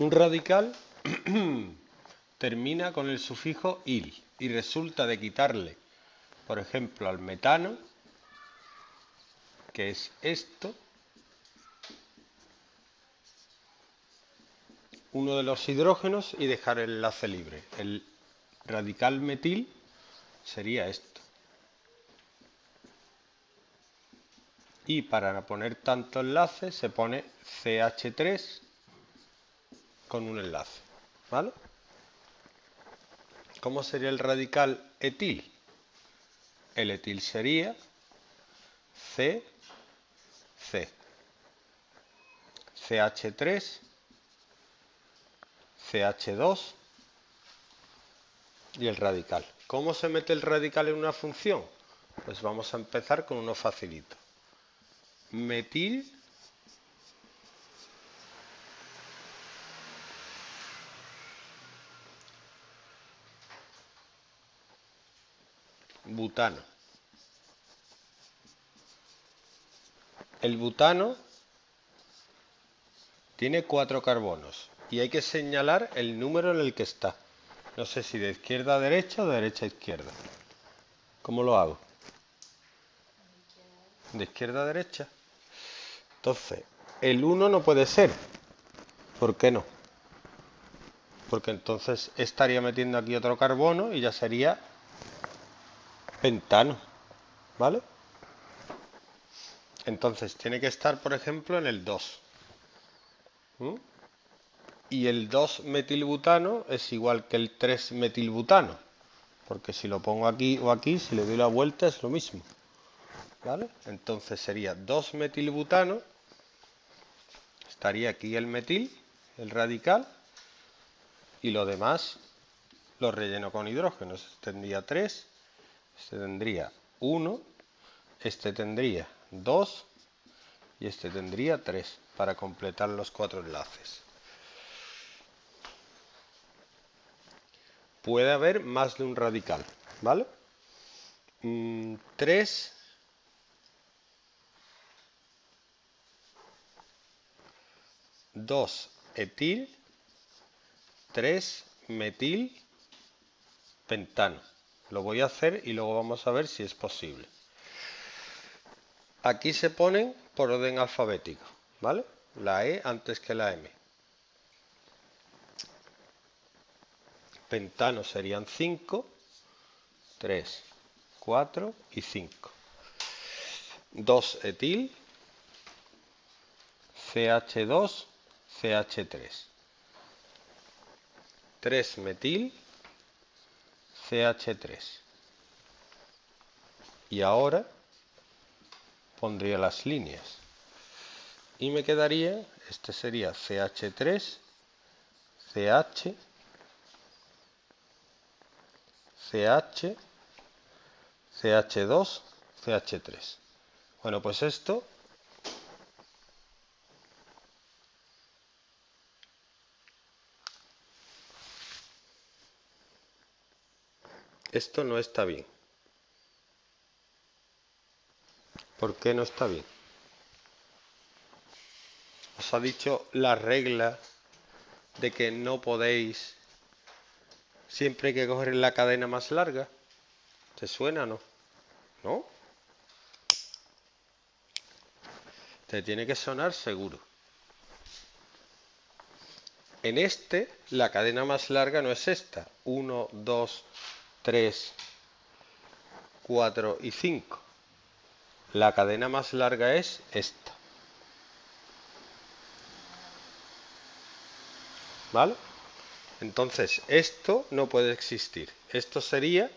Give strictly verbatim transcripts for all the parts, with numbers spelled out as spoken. Un radical termina con el sufijo -il y resulta de quitarle, por ejemplo, al metano, que es esto, uno de los hidrógenos y dejar el enlace libre. El radical metil sería esto. Y para poner tanto enlace se pone C H tres con un enlace, ¿vale? ¿Cómo sería el radical etil? El etil sería C, C, C H tres, C H dos y el radical. ¿Cómo se mete el radical en una función? Pues vamos a empezar con uno facilito. Metil butano. El butano tiene cuatro carbonos y hay que señalar el número en el que está. No sé si de izquierda a derecha o de derecha a izquierda. ¿Cómo lo hago? De izquierda a derecha. Entonces, el uno no puede ser. ¿Por qué no? Porque entonces estaría metiendo aquí otro carbono y ya sería pentano, ¿vale? Entonces tiene que estar, por ejemplo, en el dos. ¿Mm? Y el dos metilbutano es igual que el tres metilbutano, porque si lo pongo aquí o aquí, si le doy la vuelta es lo mismo, ¿vale? Entonces sería dos metilbutano, estaría aquí el metil, el radical, y lo demás lo relleno con hidrógenos. Este tendría tres. Este tendría uno, este tendría dos y este tendría tres para completar los cuatro enlaces. Puede haber más de un radical, ¿vale? Mm, tres dos etil, tres metil pentano. Lo voy a hacer y luego vamos a ver si es posible. Aquí se ponen por orden alfabético, ¿vale? La E antes que la M. Pentano serían cinco, tres, cuatro y cinco. dos etil, C H dos, C H tres. tres metil, C H tres. Y ahora pondría las líneas. Y me quedaría, este sería C H tres, CH, CH, C H dos, C H tres. Bueno, pues esto Esto no está bien. ¿Por qué no está bien? Os ha dicho la regla de que no podéis. Siempre hay que coger la cadena más larga. ¿Te suena o no? ¿No? Te tiene que sonar seguro. En este, la cadena más larga no es esta. uno, dos... tres, cuatro y cinco. La cadena más larga es esta, ¿vale? Entonces esto no puede existir. Esto sería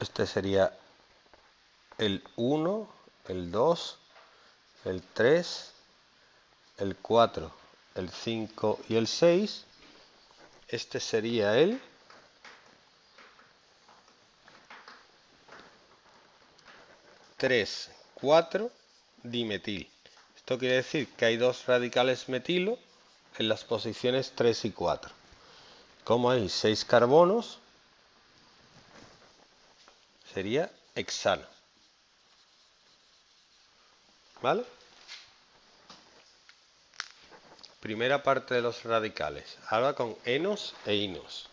este sería el uno, el dos, el tres, el cuatro, el cinco y el seis. Este sería el tres, cuatro, dimetil. Esto quiere decir que hay dos radicales metilo en las posiciones tres y cuatro. Como hay seis carbonos, sería hexano. ¿Vale? Primera parte de los radicales. Ahora con enos e inos.